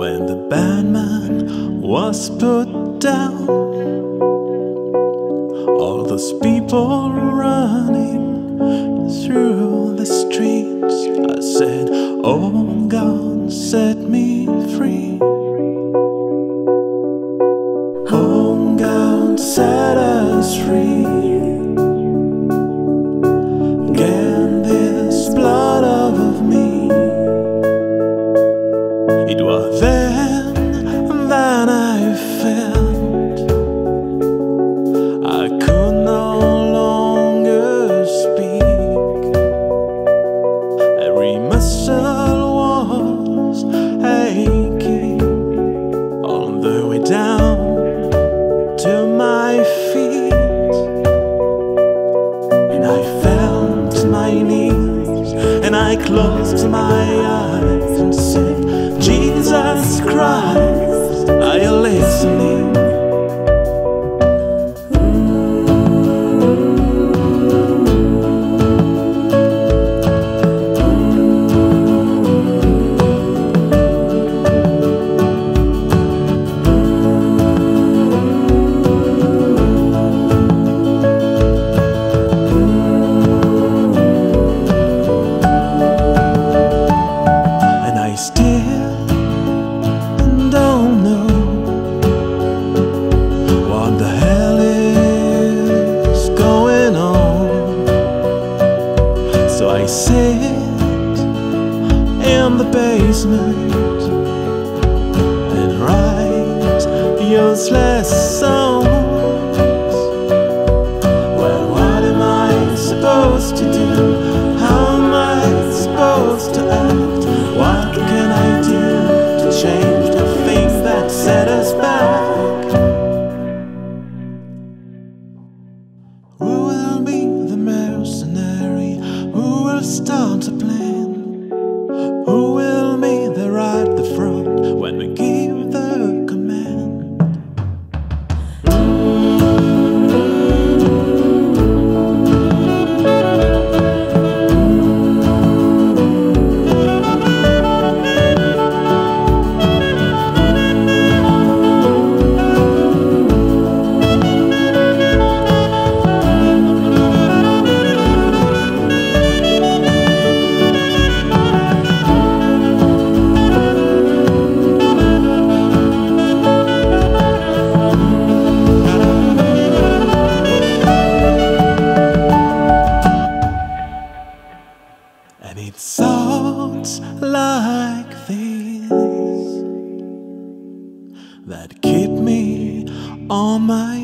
when the Batman was put down. All those people running through the streets, I said, oh God, set me free. Oh God, set us free. It was then that I felt I could no longer speak. Every muscle was aching on the way down to my feet, and I fell to my knees and I closed my eyes and said, Jesus Christ, are you listening? And I still don't know what the hell is going on. So I sit in the basement and write useless songs. Well, what am I supposed to do? How am I supposed to act? What can I do to change? Set us back. Who will be the mercenary? Who will start a plan? Who will be the right, the front when we give the thoughts like these that keep me on my